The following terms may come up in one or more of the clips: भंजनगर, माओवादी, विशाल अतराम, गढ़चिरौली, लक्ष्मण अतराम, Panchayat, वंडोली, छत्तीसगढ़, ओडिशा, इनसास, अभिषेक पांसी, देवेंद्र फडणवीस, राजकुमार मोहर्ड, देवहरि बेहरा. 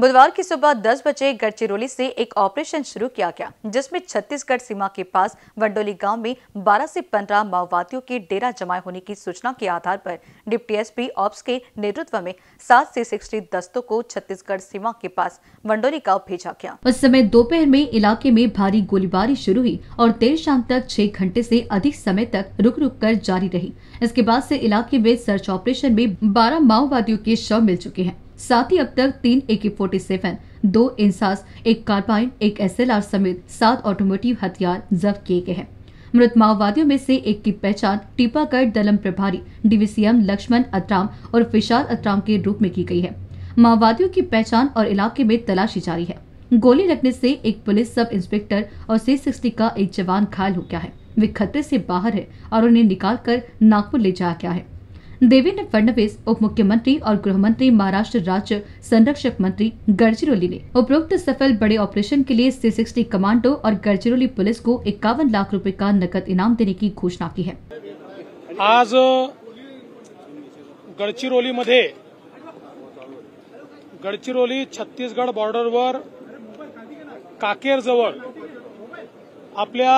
बुधवार की सुबह 10 बजे गढ़चिरौली से एक ऑपरेशन शुरू किया गया, जिसमें छत्तीसगढ़ सीमा के पास वंडोली गांव में 12 से 15 माओवादियों के डेरा जमाए होने की सूचना के आधार पर डिप्टी SP ऑप्स के नेतृत्व में 7 से 60 दस्तों को छत्तीसगढ़ सीमा के पास वंडोली गांव भेजा गया। उस समय दोपहर में इलाके में भारी गोलीबारी शुरू हुई और देर शाम तक 6 घंटे से अधिक समय तक रुक कर जारी रही। इसके बाद से इलाके में सर्च ऑपरेशन में 12 माओवादियों के शव मिल चुके हैं। साथ ही अब तक 3 AK-47, 2 इनसास, 1 कारबाइन, 1 SLR समेत 7 ऑटोमोटिव हथियार जब्त किए गए हैं। मृत माओवादियों में से एक की पहचान टीपागढ़ दलम प्रभारी DVCM लक्ष्मण अतराम और विशाल अतराम के रूप में की गई है। माओवादियों की पहचान और इलाके में तलाशी जारी है। गोली लगने से एक पुलिस सब इंस्पेक्टर और C-60 का एक जवान घायल हो गया है। वे खतरे से बाहर है और उन्हें निकाल कर नागपुर ले जाया गया है। देवेंद्र फडणवीस उप मुख्यमंत्री और गृह मंत्री, महाराष्ट्र राज्य संरक्षक मंत्री गढ़चिरौली ने उपरोक्त सफल बड़े ऑपरेशन के लिए C-60 कमांडो और गढ़चिरौली पुलिस को 51 लाख रुपए का नकद इनाम देने की घोषणा की है। आज गढ़चिरौली छत्तीसगढ़ बॉर्डरवर काकेर जवळ आपल्या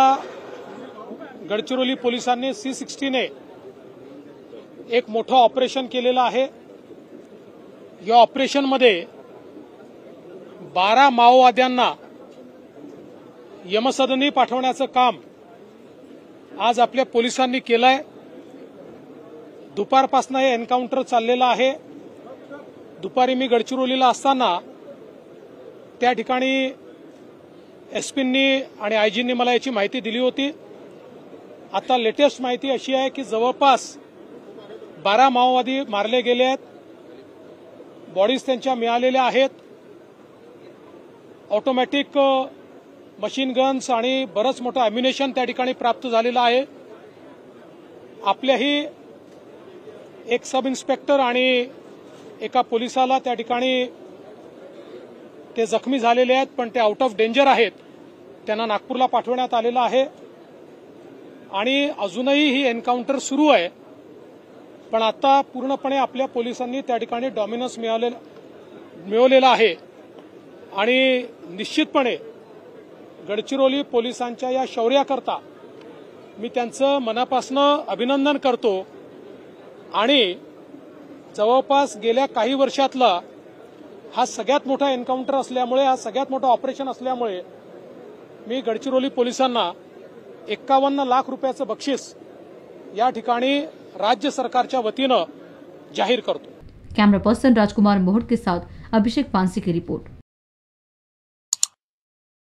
गढ़चिरौली पोलिसांनी C-60 ने एक मोठं ऑपरेशन केलेलं आहे। या ऑपरेशन मध्ये 12 माओवाद्यांना यमसदनी पाठवण्याचं काम आज आपल्या पोलिसांनी केलंय। दुपारपासून हे एन्काउंटर चाललेलं आहे। दुपारी मी गडचिरोलीला असताना त्या ठिकाणी एसपींनी आणि आयजींनी मला याची माहिती दिली होती। आता लेटेस्ट माहिती अशी आहे की जवळपास 12 माओवादी मारले गेले आहेत। बॉडीज त्यांच्या मिळालेल्या आहेत। ऑटोमॅटिक मशीन गन्स आणि बरंच मोठं ॲम्युनेशन त्या ठिकाणी प्राप्त झालेलं आहे। आपल्याही एक सब इन्स्पेक्टर आणि एका पोलिसाला त्या ठिकाणी ते जखमी झालेले आहेत, पण ते आउट ऑफ डेंजर आहेत। त्यांना नागपूरला पाठवण्यात आलेलं आहे आणि अजूनही ही एन्काउंटर सुरू आहे, पण आता पूर्णपणे आपल्या पोलिसांनी त्या ठिकाणी डॉमिनन्स मिळवलेला आहे। आणि निश्चितपणे गडचिरोली पोलिसांच्या या शौर्याकरता मी त्यांचं मनापासून अभिनंदन करतो। आणि जवळपास गेल्या काही वर्षातला हा सगळ्यात मोठा एन्काउंटर असल्यामुळे, हा सगळ्यात मोठा ऑपरेशन असल्यामुळे मी गडचिरोली पोलिसांना 51 लाख रुपयाचं बक्षीस या ठिकाणी राज्य सरकारच्या वतीनं जाहीर करतो। कैमरा पर्सन राजकुमार मोहर्ड के साथ अभिषेक पांसी की रिपोर्ट।